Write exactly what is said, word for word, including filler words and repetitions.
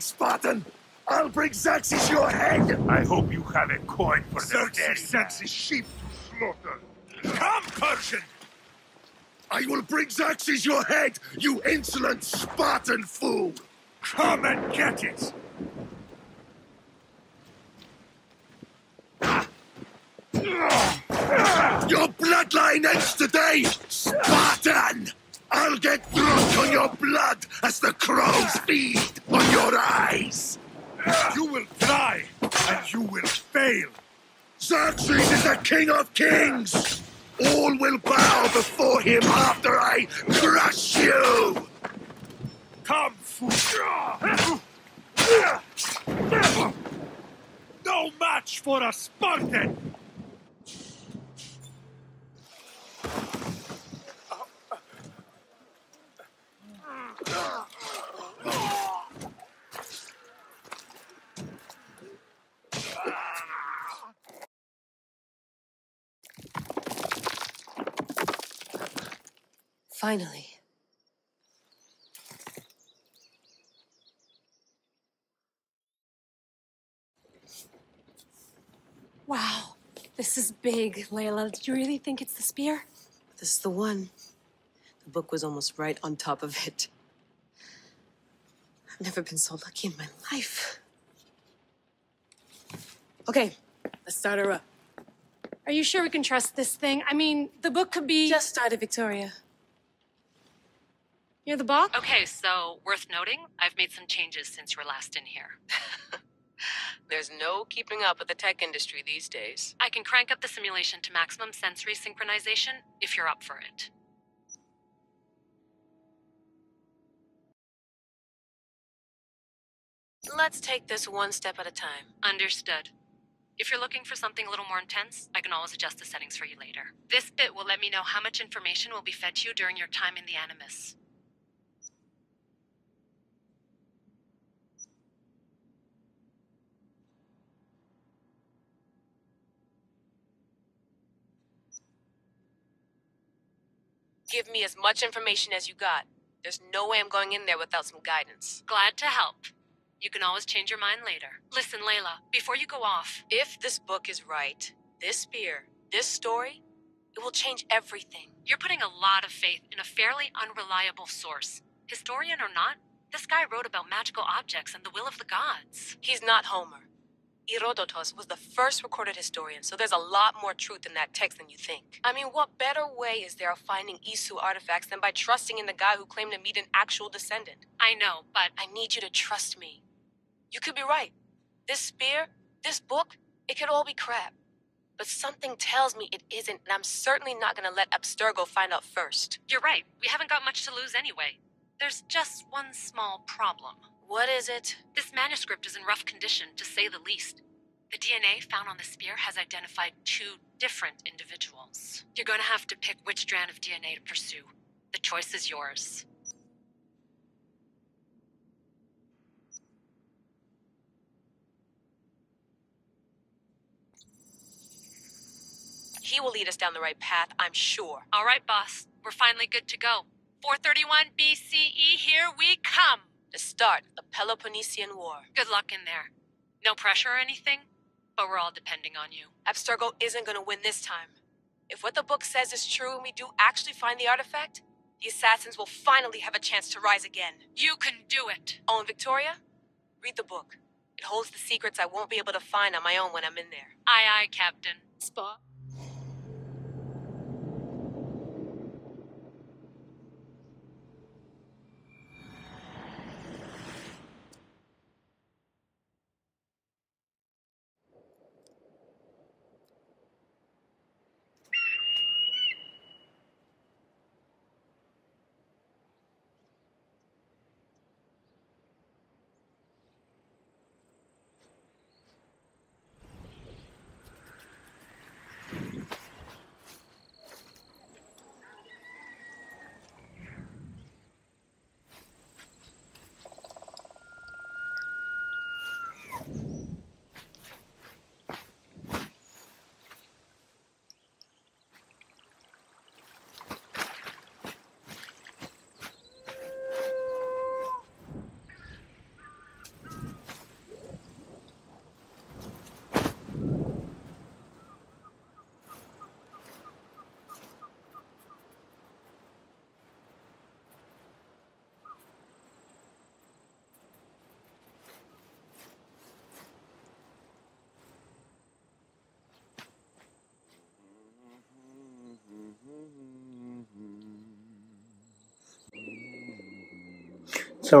Spartan, I'll break Xerxes your head! I hope you have a coin for the dead Xerxes sheep to slaughter. Come, Persian! I will bring Xerxes your head, you insolent Spartan fool! Come and get it! Your bloodline ends today, Spartan! I'll get drunk on your blood as the crows feed on your eyes! You will die, and you will fail! Xerxes is the king of kings! All will bow before him after I crush you! Come, fool! No match for a Spartan! Finally. Wow, this is big, Layla. Did you really think it's the spear? This is the one. The book was almost right on top of it. I've never been so lucky in my life. Okay, let's start her up. Are you sure we can trust this thing? I mean, the book could be... Just started, Victoria. Near the box? Okay, so worth noting, I've made some changes since you were last in here. There's no keeping up with the tech industry these days. I can crank up the simulation to maximum sensory synchronization if you're up for it. Let's take this one step at a time. Understood. If you're looking for something a little more intense, I can always adjust the settings for you later. This bit will let me know how much information will be fed to you during your time in the Animus. give me as much information as you got. There's no way I'm going in there without some guidance. Glad to help. You can always change your mind later. Listen, Layla, before you go off... If this book is right, this spear, this story, it will change everything. You're putting a lot of faith in a fairly unreliable source. Historian or not, this guy wrote about magical objects and the will of the gods. He's not Homer. Herodotus was the first recorded historian, so there's a lot more truth in that text than you think. I mean, what better way is there of finding Isu artifacts than by trusting in the guy who claimed to meet an actual descendant? I know, but I need you to trust me. You could be right. This spear, this book, it could all be crap. But something tells me it isn't, and I'm certainly not gonna let Abstergo find out first. You're right. We haven't got much to lose anyway. There's just one small problem. What is it? This manuscript is in rough condition, to say the least. The D N A found on the spear has identified two different individuals. You're gonna have to pick which strand of D N A to pursue. The choice is yours. He will lead us down the right path, I'm sure. All right, boss. We're finally good to go. four thirty-one B C E, here we come! To start the Peloponnesian War. Good luck in there. No pressure or anything, but we're all depending on you. Abstergo isn't gonna win this time. If what the book says is true and we do actually find the artifact, the assassins will finally have a chance to rise again. You can do it! Oh, and Victoria, read the book. It holds the secrets I won't be able to find on my own when I'm in there. Aye, aye, Captain. Spot. So